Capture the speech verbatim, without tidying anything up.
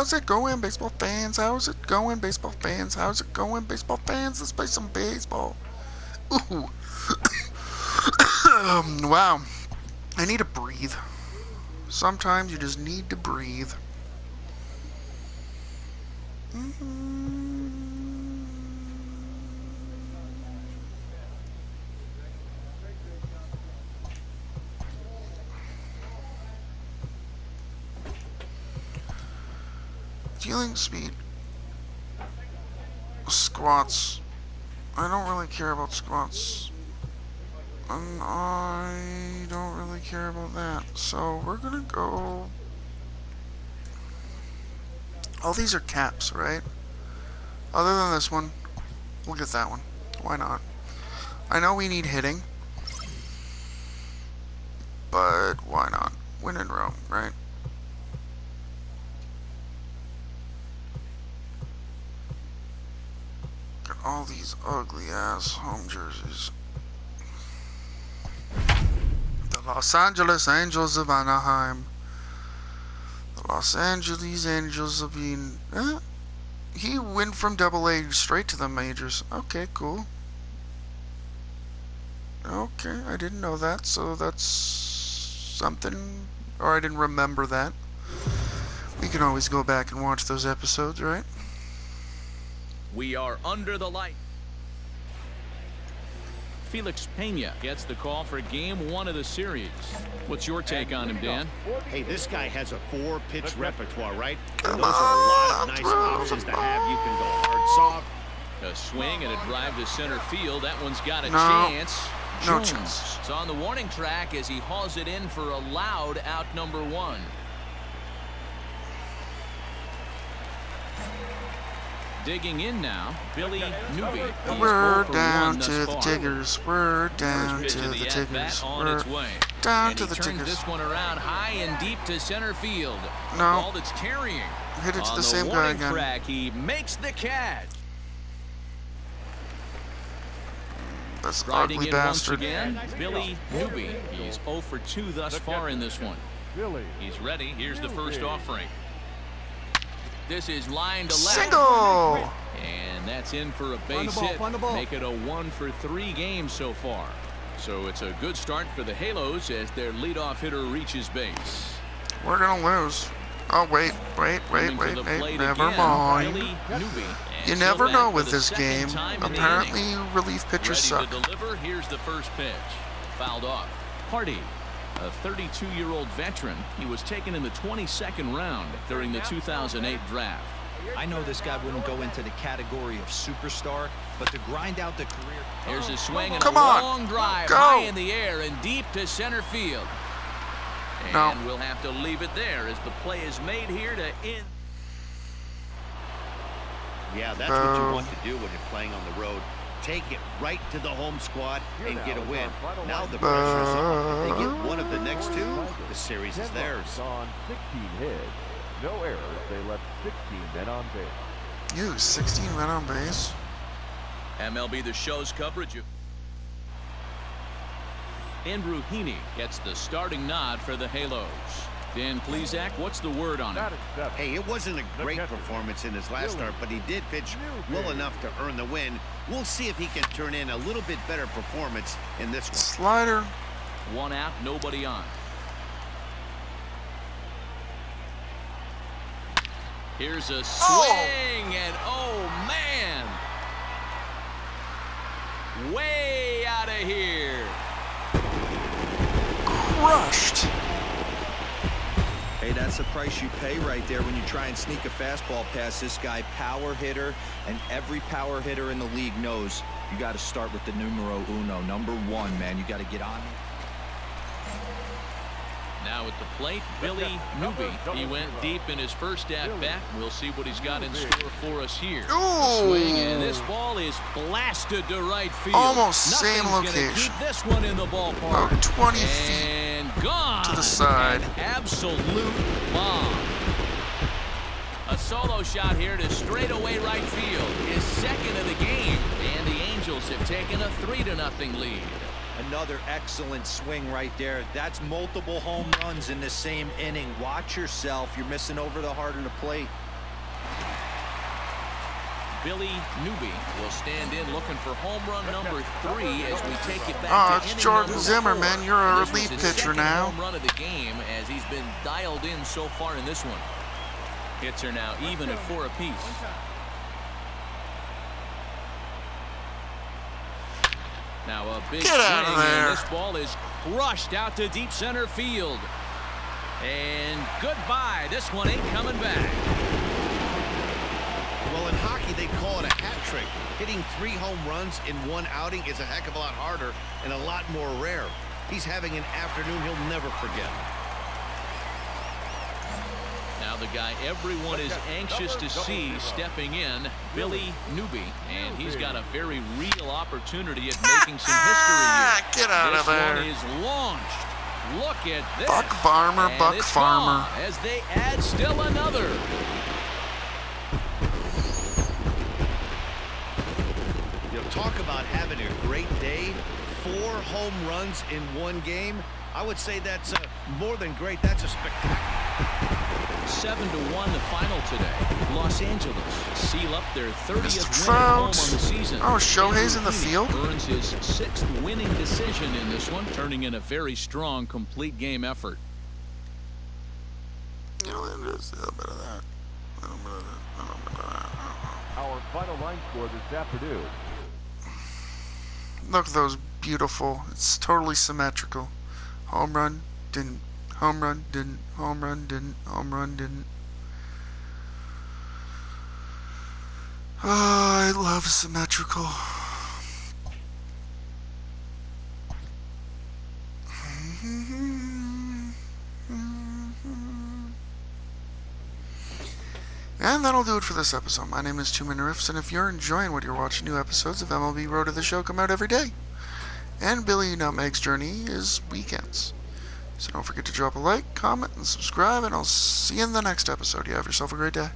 How's it going, baseball fans? How's it going, baseball fans? How's it going, baseball fans? Let's play some baseball. Ooh. um, wow. I need to breathe. Sometimes you just need to breathe. Mm-hmm. Dealing speed. Squats. I don't really care about squats. And I don't really care about that. So we're gonna go. All these are caps, right? Other than this one, we'll get that one. Why not? I know we need hitting, but why not? Win in Rome, right? Got all these ugly ass home jerseys. The Los Angeles Angels of Anaheim. Los Angeles Angels have been... Eh? He went from double A straight to the majors. Okay, cool. Okay, I didn't know that, so that's something... Or I didn't remember that. We can always go back and watch those episodes, right? We are under the light. Felix Pena gets the call for game one of the series. What's your take on him, Dan? Hey, this guy has a four-pitch repertoire, right? Those are a lot of nice options to have. You can go hard, soft. A swing and a drive to center field. That one's got a no. chance. Jones no is on the warning track as he hauls it in for a loud out number one. Digging in now, Billy Newby. We're down to the Tigers. We're down to the Tigers. We're down to the Tigers. This one around high and deep to center field. No. All that's carrying. Hit it to the same guy again. He makes the catch. That's an ugly bastard. Billy Newby. He's oh for two thus far in this one. He's ready. Here's the first offering. This is line to left. Single! And that's in for a base hit. Make it a one for three game so far. So it's a good start for the Halos as their leadoff hitter reaches base. We're going to lose. Oh, wait, wait, wait, wait, wait. Never mind. You never know with this game. Apparently, relief pitchers suck. Here's the first pitch. Fouled off. Hardy. A thirty-two-year-old veteran, he was taken in the twenty-second round during the two thousand eight draft. I know this guy wouldn't go into the category of superstar, but to grind out the career. Here's a swing and a long drive high in the air and deep to center field. And we'll have to leave it there as the play is made here to end. Yeah, that's what you want to do when you're playing on the road. Take it right to the home squad and get a win. Now the pressure is on. If they get one of the next two, the series is theirs. On sixteen hits, no errors. They left sixteen men on base. You sixteen men on base. M L B The Show's coverage. Andrew Heaney gets the starting nod for the Halos. Dan Plezak, what's the word on it? Hey, it wasn't a great performance in his last start, but he did pitch well enough to earn the win. We'll see if he can turn in a little bit better performance in this one. Slider. One out, nobody on. Here's a swing, oh. and oh, man. Way out of here. Crushed. Hey, that's the price you pay right there when you try and sneak a fastball past this guy. Power hitter, and every power hitter in the league knows you got to start with the numero uno, number one, man. You got to get on. Now at the plate, Billy Newby. He went deep in his first at bat. We'll see what he's got in store for us here. The swing, and this ball is blasted to right field. Almost same location. Keep this one in the ballpark. About twenty feet. Gone to the side. An absolute bomb. A solo shot here to straightaway right field. His second of the game, and the Angels have taken a three to nothing lead. Another excellent swing right there. That's multiple home runs in the same inning. Watch yourself. You're missing over the heart of the plate. Billy Newby will stand in looking for home run number three as we take it back. Oh, it's Jordan Zimmerman. You're a relief pitcher now. Home run of the game as he's been dialed in so far in this one. Hits are now even at four apiece. Now a big swing, and this ball is crushed out to deep center field. And goodbye. This one ain't coming back. Well, in hockey, they call it a hat trick. Hitting three home runs in one outing is a heck of a lot harder and a lot more rare. He's having an afternoon he'll never forget. Now the guy everyone is anxious to see stepping in, Billy Newby, and he's got a very real opportunity at making some history here. Get out of there. This one is launched. Look at this. Buck Farmer, Buck Farmer. As they add still another. Talk about having a great day. Four home runs in one game. I would say that's a, more than great. That's a spectacular. Seven to one the final today. Los Angeles seal up their thirtieth win home on the season. Oh, Shohei's in the field. Earns his sixth winning decision in this one, turning in a very strong complete game effort. You know, there's a little bit of that. A little bit of that. A little bit of that. Our final line score is at Purdue. Look at those beautiful. It's totally symmetrical. Home run, didn't. Home run, didn't. Home run, didn't. Home run, didn't. Oh, I love symmetrical. And that'll do it for this episode. My name is two man rifts, and if you're enjoying what you're watching, new episodes of M L B Road of the Show come out every day. And Billy Nutmeg's Journey is weekends. So don't forget to drop a like, comment, and subscribe, and I'll see you in the next episode. You have yourself a great day.